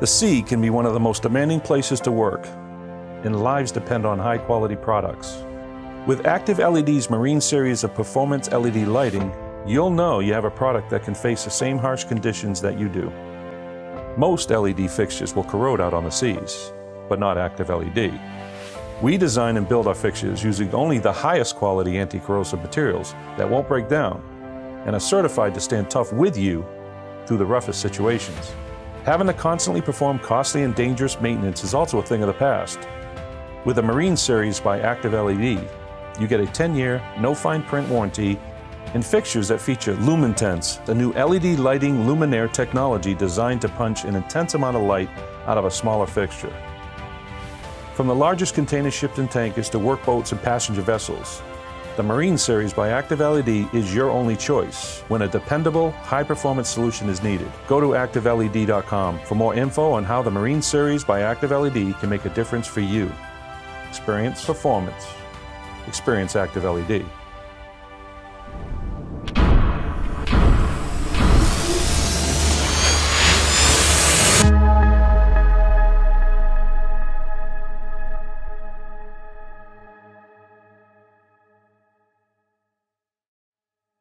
The sea can be one of the most demanding places to work, and lives depend on high-quality products. With ActiveLED's Marine series of performance LED lighting, you'll know you have a product that can face the same harsh conditions that you do. Most LED fixtures will corrode out on the seas, but not ActiveLED. We design and build our fixtures using only the highest quality anti-corrosive materials that won't break down and are certified to stand tough with you through the roughest situations. Having to constantly perform costly and dangerous maintenance is also a thing of the past. With the Marine series by ActiveLED, you get a 10-year, no-fine-print warranty and fixtures that feature Lumintense, the new LED lighting luminaire technology designed to punch an intense amount of light out of a smaller fixture. From the largest container shipped in tankers to workboats and passenger vessels, the Marine series by ActiveLED is your only choice when a dependable, high-performance solution is needed. Go to ActiveLED.com for more info on how the Marine series by ActiveLED can make a difference for you. Experience performance. Experience ActiveLED.